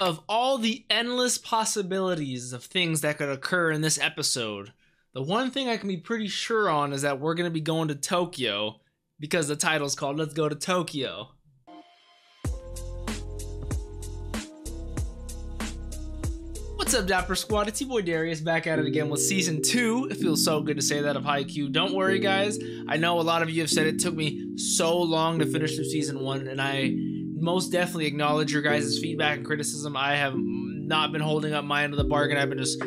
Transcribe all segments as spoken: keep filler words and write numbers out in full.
of all the endless possibilities of things that could occur in this episode, the one thing I can be pretty sure on is that we're going to be going to Tokyo, because the title's called Let's Go to Tokyo. What's up, Dapper Squad? It's your boy Darius, back at it again with season two. It feels so good to say that of Haikyuu. Don't worry, guys. I know a lot of you have said it took me so long to finish through season one, and I most definitely acknowledge your guys' feedback and criticism. I have not been holding up my end of the bargain. I've been just...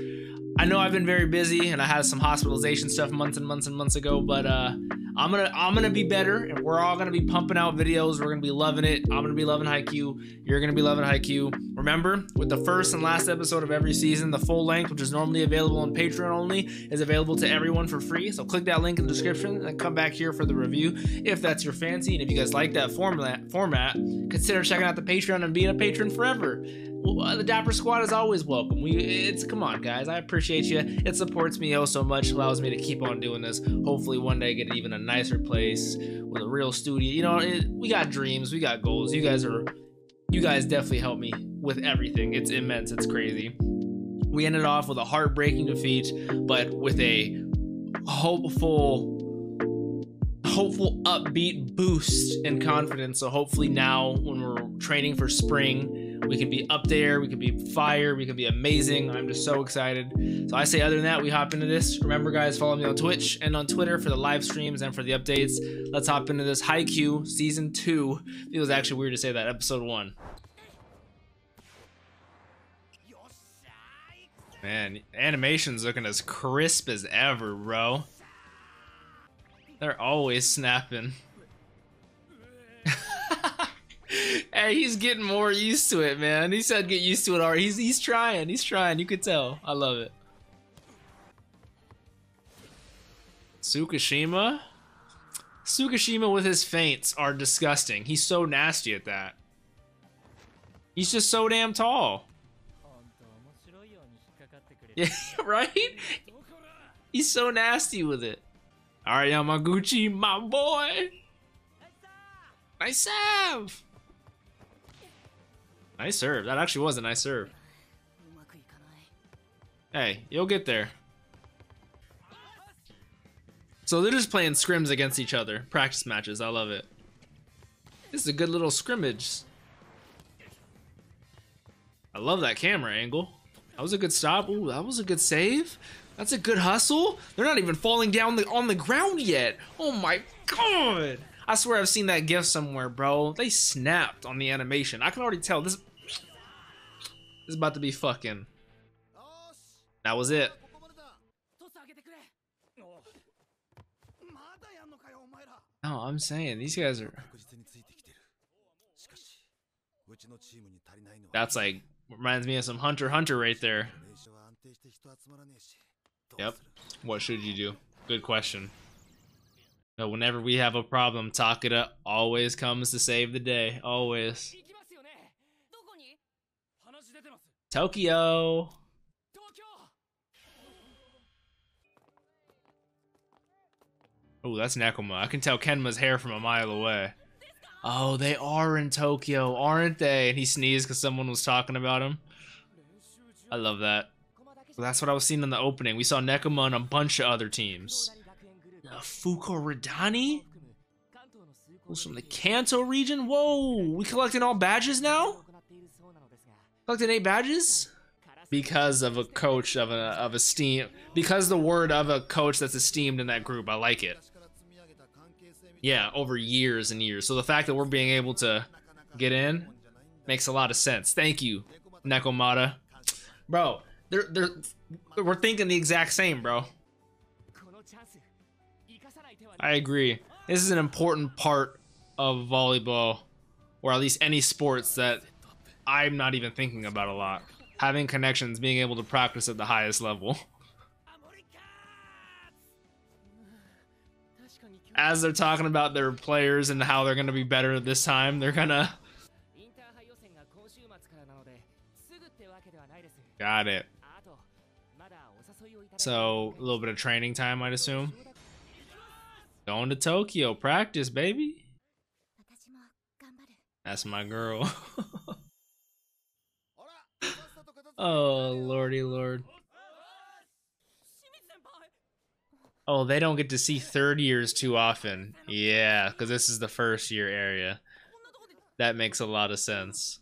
I know I've been very busy, and I had some hospitalization stuff months and months and months ago, but uh, I'm gonna I'm gonna be better, and we're all gonna be pumping out videos. We're gonna be loving it. I'm gonna be loving Haikyuu. You're gonna be loving Haikyuu. Remember, with the first and last episode of every season, the full length, which is normally available on Patreon only, is available to everyone for free. So click that link in the description and come back here for the review if that's your fancy. And if you guys like that format, format, consider checking out the Patreon and being a patron forever. Well, the Dapper Squad is always welcome. We, it's come on, guys. I appreciate you. It supports me oh so much, allows me to keep on doing this. Hopefully, one day, get even a nicer place with a real studio. You know, it, we got dreams, we got goals. You guys are, you guys definitely help me with everything. It's immense. It's crazy. We ended off with a heartbreaking defeat, but with a hopeful. hopeful upbeat boost in confidence. So hopefully now when we're training for spring, we can be up there, we can be fire, we can be amazing. I'm just so excited. So I say, other than that, we hop into this. Remember, guys, follow me on Twitch and on Twitter for the live streams and for the updates. Let's hop into this Haikyuu season two. It was actually weird to say that, episode one. Man, animation's looking as crisp as ever, bro. They're always snapping. Hey, he's getting more used to it, man. He said get used to it already. He's, he's trying. He's trying. You could tell. I love it. Tsukishima? Tsukishima with his feints are disgusting. He's so nasty at that. He's just so damn tall. Yeah, right? He's so nasty with it. Alright, Yamaguchi, my boy! Nice serve! Nice serve. That actually was a nice serve. Hey, you'll get there. So they're just playing scrims against each other. Practice matches, I love it. This is a good little scrimmage. I love that camera angle. That was a good stop. Ooh, that was a good save. That's a good hustle. They're not even falling down the, on the ground yet. Oh my god. I swear I've seen that gif somewhere, bro. They snapped on the animation. I can already tell this, this is about to be fucking. That was it. No, I'm saying these guys are... That's like, reminds me of some Hunter x Hunter right there. Yep. What should you do? Good question. Now, whenever we have a problem, Takeda always comes to save the day. Always. Tokyo! Oh, that's Nekoma. I can tell Kenma's hair from a mile away. Oh, they are in Tokyo, aren't they? And he sneezed because someone was talking about him. I love that. That's what I was seeing in the opening. We saw Nekoma and a bunch of other teams. The Fukurodani? Who's from the Kanto region? Whoa! We collecting all badges now? Collecting eight badges? Because of a coach of a of esteem. Because the word of a coach that's esteemed in that group. I like it. Yeah, over years and years. So the fact that we're being able to get in makes a lot of sense. Thank you, Nekomata. Bro. They're, they're, we're thinking the exact same, bro. I agree. This is an important part of volleyball, or at least any sports that I'm not even thinking about a lot. Having connections, being able to practice at the highest level. As they're talking about their players and how they're going to be better this time, they're going to... Got it. So, a little bit of training time, I'd assume. Going to Tokyo, practice, baby. That's my girl. Oh, lordy lord. Oh, they don't get to see third years too often. Yeah, because this is the first year area. That makes a lot of sense.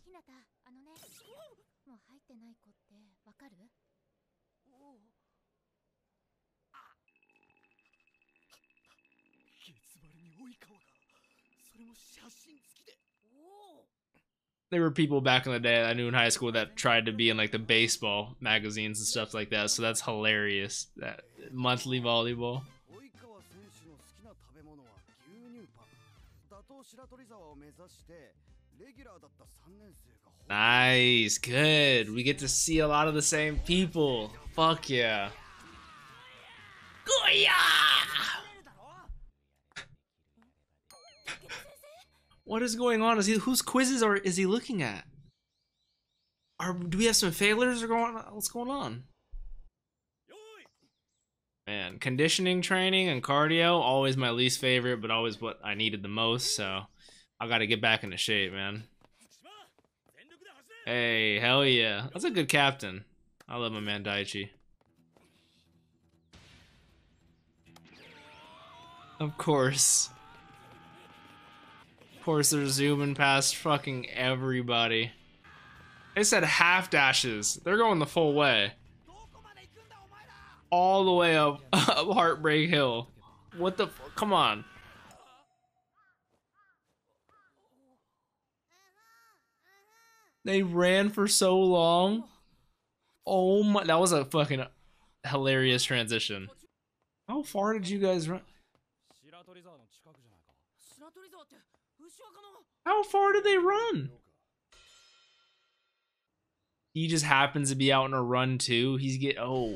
There were people back in the day I knew in high school that tried to be in like the baseball magazines and stuff like that. So that's hilarious. That monthly volleyball. Nice, good. We get to see a lot of the same people. Fuck yeah. Goya! What is going on? Is he, whose quizzes are is he looking at? Are do we have some failures or going? What's going on? Man, conditioning training and cardio always my least favorite, but always what I needed the most. So I got to get back into shape, man. Hey, hell yeah! That's a good captain. I love my man Daichi. Of course. Of course, they're zooming past fucking everybody. They said half dashes. They're going the full way. All the way up, up Heartbreak Hill. What the f- Come on. They ran for so long. Oh my- That was a fucking hilarious transition. How far did you guys run? How far do they run? He just happens to be out in a run too. He's get oh.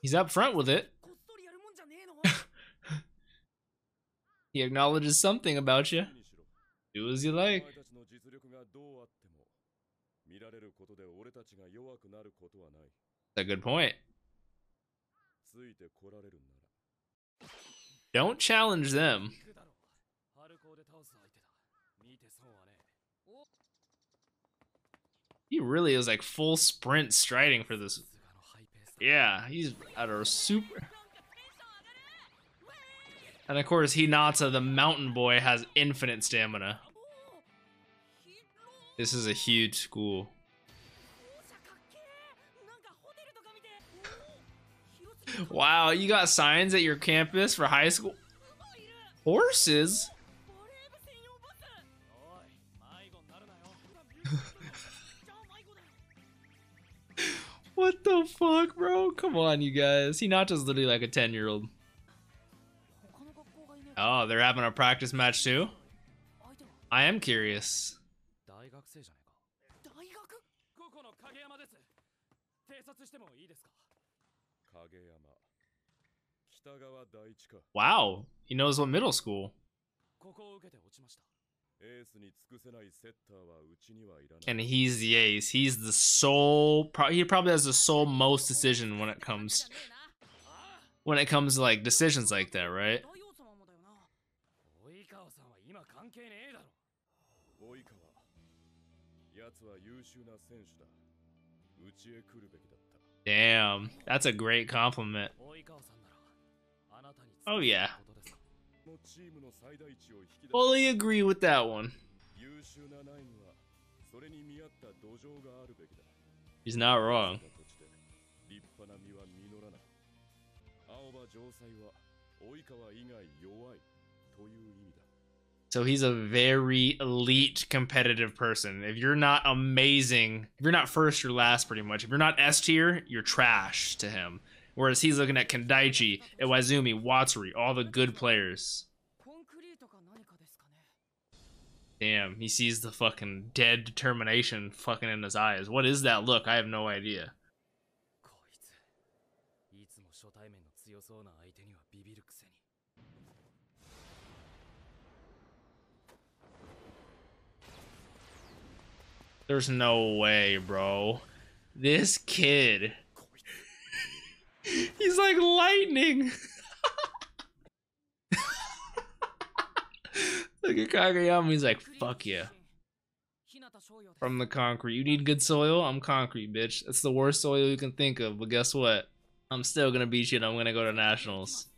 He's up front with it. He acknowledges something about you. Do as you like. A good point. Don't challenge them. He really is like full sprint striding for this. Yeah, he's at a super. And of course, Hinata, the mountain boy, has infinite stamina. This is a huge school. Wow, you got signs at your campus for high school? Horses? What the fuck, bro? Come on, you guys. Hinata's literally like a ten-year-old. Oh, they're having a practice match too? I am curious. Wow, he knows what middle school. And he's the ace. He's the sole. Pro he probably has the sole most decision when it comes when it comes to like decisions like that, right? Damn, that's a great compliment. Oh yeah. Fully agree with that one. He's not wrong. So he's a very elite competitive person. If you're not amazing, if you're not first, you're last pretty much. If you're not S tier, you're trash to him. Whereas he's looking at Kindaichi, Iwaizumi, Watsuri, all the good players. Damn, he sees the fucking dead determination fucking in his eyes. What is that look? I have no idea. There's no way, bro. This kid... He's like lightning. Look at Kageyama, he's like, fuck yeah. From the concrete. You need good soil? I'm concrete, bitch. That's the worst soil you can think of, but guess what? I'm still gonna beat you and I'm gonna go to nationals.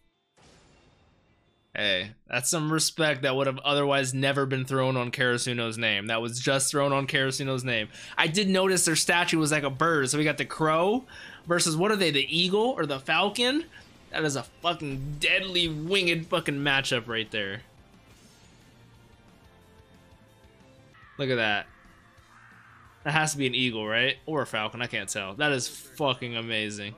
Hey, that's some respect that would have otherwise never been thrown on Karasuno's name. That was just thrown on Karasuno's name. I did notice their statue was like a bird. So we got the crow versus, what are they, the eagle or the falcon? That is a fucking deadly winged fucking matchup right there. Look at that. That has to be an eagle, right? Or a falcon, I can't tell. That is fucking amazing.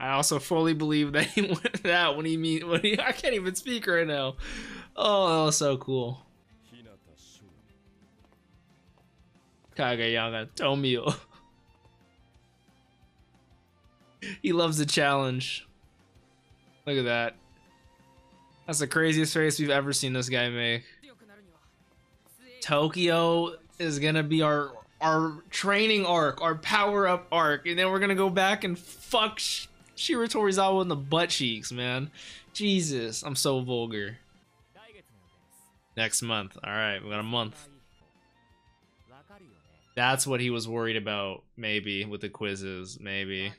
I also fully believe that he went that when he mean when he I can't even speak right now. Oh, that was so cool. Kageyama Tomio. He loves the challenge. Look at that. That's the craziest face we've ever seen this guy make. Tokyo is gonna be our our training arc, our power up arc, and then we're gonna go back and fuck Sh Shiratorizawa in the butt cheeks, man. Jesus, I'm so vulgar. Next month. All right, we got a month. That's what he was worried about, maybe, with the quizzes, maybe.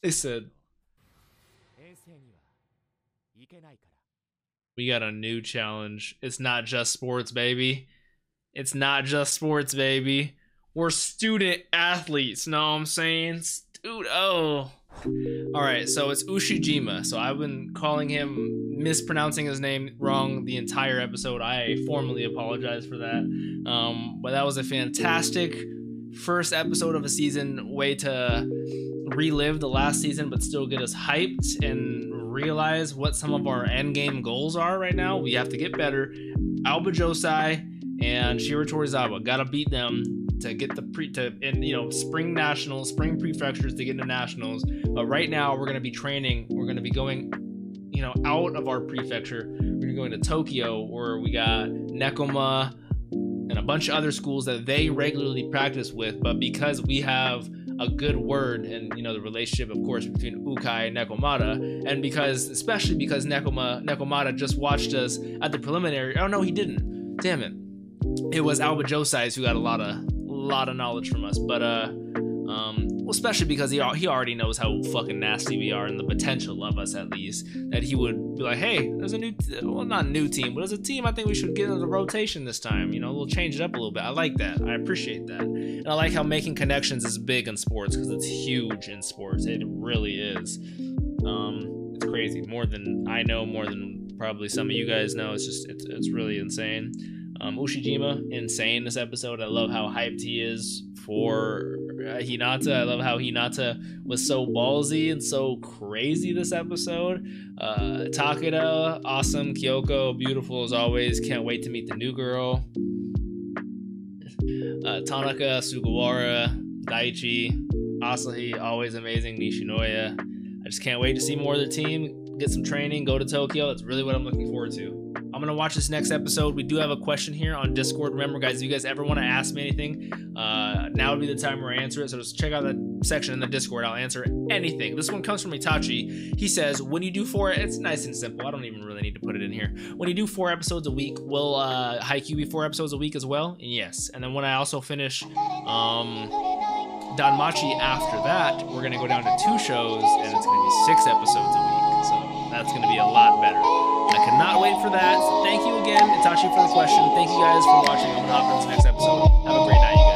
They said, we got a new challenge. It's not just sports, baby. It's not just sports, baby. We're student athletes, know what I'm saying? Dude, oh. All right, so it's Ushijima. So I've been calling him, mispronouncing his name wrong the entire episode. I formally apologize for that. Um, but that was a fantastic first episode of a season. Way to relive the last season, but still get us hyped and realize what some of our end game goals are right now. We have to get better. Aoba Josai and Shiratorizawa, gotta beat them to get the pre to and you know spring nationals, spring prefectures to get into nationals. But right now we're gonna be training. We're gonna be going, you know, out of our prefecture. We're going to Tokyo, where we got Nekoma and a bunch of other schools that they regularly practice with. But because we have a good word and you know the relationship, of course, between Ukai and Nekomata, and because especially because Nekoma Nekomata just watched us at the preliminary. Oh no, he didn't. Damn it. It was Aoba Josai who got a lot of. lot of knowledge from us, but uh um well, especially because he, he already knows how fucking nasty we are and the potential of us, at least, that he would be like, hey, there's a new well not new team but there's a team I think we should get into the rotation this time, you know, we'll change it up a little bit. I like that. I appreciate that. And I like how making connections is big in sports, because it's huge in sports. It really is. Um it's crazy, more than I know, more than probably some of you guys know. It's just it's, it's really insane. Um, Ushijima, insane this episode. I love how hyped he is for uh, Hinata. I love how Hinata was so ballsy and so crazy this episode. Uh, Takeda, awesome. Kiyoko, beautiful as always. Can't wait to meet the new girl. Uh, Tanaka, Sugawara, Daichi, Asahi, always amazing. Nishinoya. I just can't wait to see more of the team, get some training, go to Tokyo. That's really what I'm looking forward to. I'm gonna watch this next episode. We do have a question here on Discord. Remember, guys, if you guys ever want to ask me anything, uh, now would be the time where I answer it. So just check out that section in the Discord. I'll answer anything. This one comes from Itachi. He says, "When you do four, it's nice and simple. I don't even really need to put it in here. When you do four episodes a week, will uh, Haikyuu be four episodes a week as well?" And yes. And then when I also finish um, Danmachi after that, we're gonna go down to two shows, and it's gonna be six episodes a week. So that's gonna be a lot better. I cannot wait for that. So thank you again, Itachi, for the question. Thank you guys for watching. I'm gonna hop into the next episode. Have a great night, you guys.